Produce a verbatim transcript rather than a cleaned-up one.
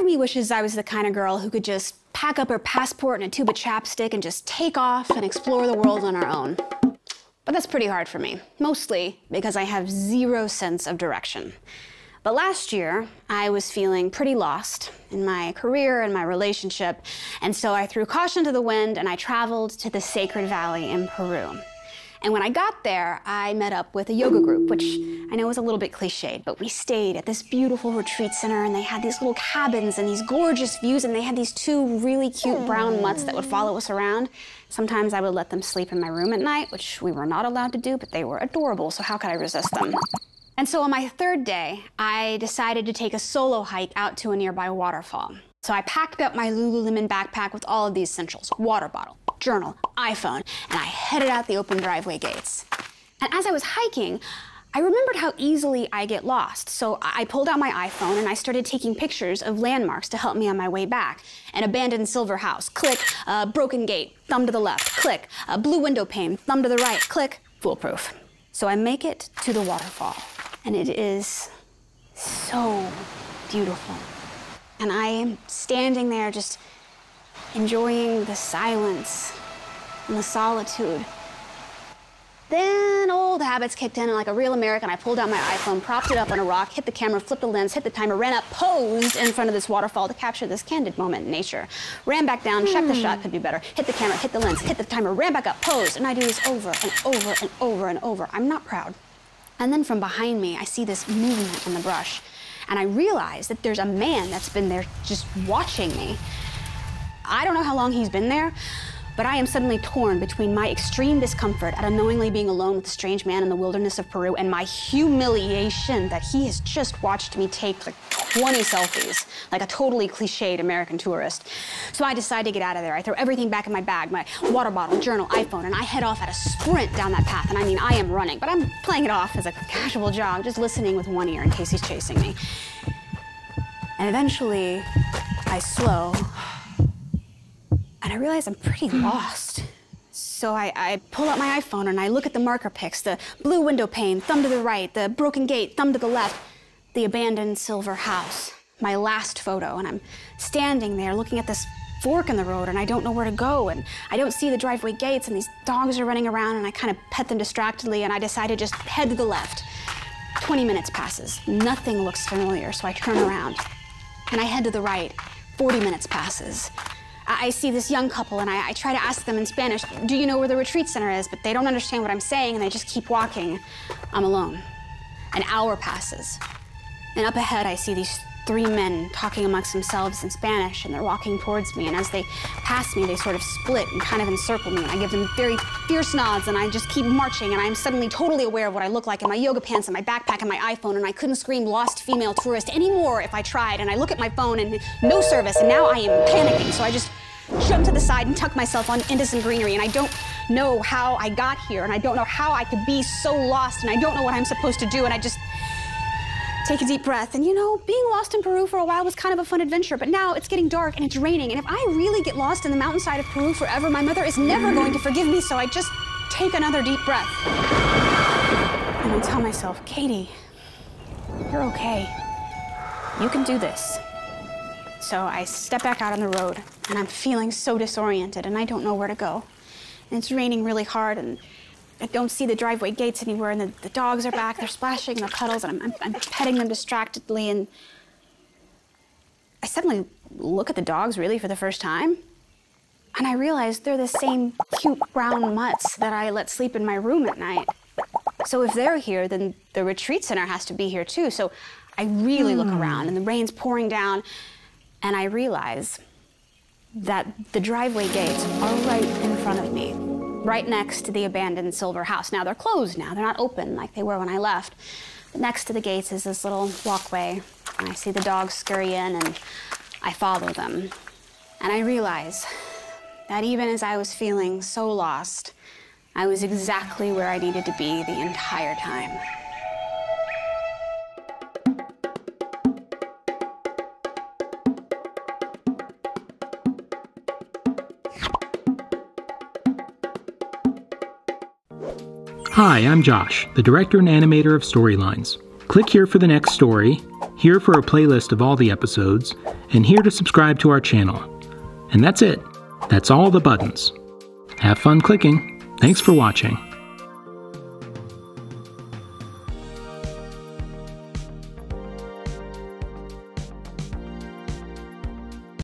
of me wishes I was the kind of girl who could just pack up her passport and a tube of chapstick and just take off and explore the world on her own. But that's pretty hard for me, mostly because I have zero sense of direction. But last year, I was feeling pretty lost in my career and my relationship, and so I threw caution to the wind and I traveled to the Sacred Valley in Peru. And when I got there, I met up with a yoga group, which I know is a little bit cliched, but we stayed at this beautiful retreat center, and they had these little cabins and these gorgeous views, and they had these two really cute brown mutts that would follow us around. Sometimes I would let them sleep in my room at night, which we were not allowed to do, but they were adorable, so how could I resist them? And so on my third day, I decided to take a solo hike out to a nearby waterfall. So I packed up my Lululemon backpack with all of the essentials: water bottle, journal, iPhone, and I headed out the open driveway gates. And as I was hiking, I remembered how easily I get lost. So I pulled out my iPhone and I started taking pictures of landmarks to help me on my way back. An abandoned silver house, click, uh, broken gate, thumb to the left, click, a blue window pane, thumb to the right, click, foolproof. So I make it to the waterfall. And it is so beautiful. And I am standing there just enjoying the silence and the solitude. Then old habits kicked in, and like a real American, I pulled out my iPhone, propped it up on a rock, hit the camera, flipped the lens, hit the timer, ran up, posed in front of this waterfall to capture this candid moment in nature. Ran back down, checked the shot, could be better, hit the camera, hit the lens, hit the timer, ran back up, posed, and I do this over and over and over and over. I'm not proud. And then from behind me, I see this movement in the brush. And I realize that there's a man that's been there just watching me. I don't know how long he's been there, but I am suddenly torn between my extreme discomfort at unknowingly being alone with a strange man in the wilderness of Peru and my humiliation that he has just watched me take like twenty selfies, like a totally cliched American tourist. So I decide to get out of there. I throw everything back in my bag, my water bottle, journal, iPhone, and I head off at a sprint down that path. And I mean, I am running, but I'm playing it off as a casual jog, just listening with one ear in case he's chasing me. And eventually, I slow. And I realize I'm pretty lost. So I, I pull out my iPhone and I look at the marker pics, the blue window pane, thumb to the right, the broken gate, thumb to the left, the abandoned silver house, my last photo. And I'm standing there looking at this fork in the road and I don't know where to go. And I don't see the driveway gates and these dogs are running around and I kind of pet them distractedly and I decide to just head to the left. twenty minutes passes, nothing looks familiar. So I turn around and I head to the right. forty minutes passes. I see this young couple and I, I try to ask them in Spanish, do you know where the retreat center is? But they don't understand what I'm saying and they just keep walking. I'm alone. An hour passes. And up ahead, I see these three men talking amongst themselves in Spanish and they're walking towards me. And as they pass me, they sort of split and kind of encircle me. And I give them very fierce nods and I just keep marching. And I'm suddenly totally aware of what I look like in my yoga pants and my backpack and my iPhone. And I couldn't scream lost female tourist anymore if I tried. And I look at my phone and no service. And now I am panicking. So I just jump to the side and tuck myself on into some greenery, and I don't know how I got here, and I don't know how I could be so lost, and I don't know what I'm supposed to do, and I just take a deep breath. And you know, being lost in Peru for a while was kind of a fun adventure, but now it's getting dark and it's raining, and if I really get lost in the mountainside of Peru forever, my mother is never going to forgive me, so I just take another deep breath. And I tell myself, Katie, you're okay. You can do this. So I step back out on the road, and I'm feeling so disoriented, and I don't know where to go. And it's raining really hard, and I don't see the driveway gates anywhere, and the, the dogs are back, they're splashing in the puddles, and I'm, I'm, I'm petting them distractedly, and I suddenly look at the dogs, really, for the first time, and I realize they're the same cute brown mutts that I let sleep in my room at night. So if they're here, then the retreat center has to be here, too. So I really mm. look around, and the rain's pouring down, and I realize that the driveway gates are right in front of me, right next to the abandoned silver house. Now, they're closed now. They're not open like they were when I left. But next to the gates is this little walkway, and I see the dogs scurry in, and I follow them. And I realize that even as I was feeling so lost, I was exactly where I needed to be the entire time. Hi, I'm Josh, the director and animator of Storylines. Click here for the next story, here for a playlist of all the episodes, and here to subscribe to our channel. And that's it. That's all the buttons. Have fun clicking. Thanks for watching.